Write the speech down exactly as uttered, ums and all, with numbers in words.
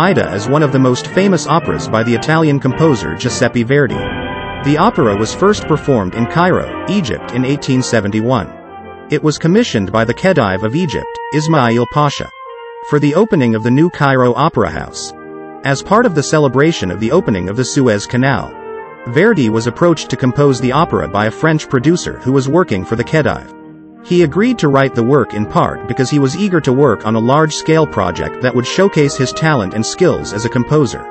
Aida is one of the most famous operas by the Italian composer Giuseppe Verdi. The opera was first performed in Cairo, Egypt in eighteen seventy-one. It was commissioned by the Khedive of Egypt, Ismail Pasha, for the opening of the new Cairo Opera House. As part of the celebration of the opening of the Suez Canal, Verdi was approached to compose the opera by a French producer who was working for the Khedive. He agreed to write the work in part because he was eager to work on a large-scale project that would showcase his talent and skills as a composer.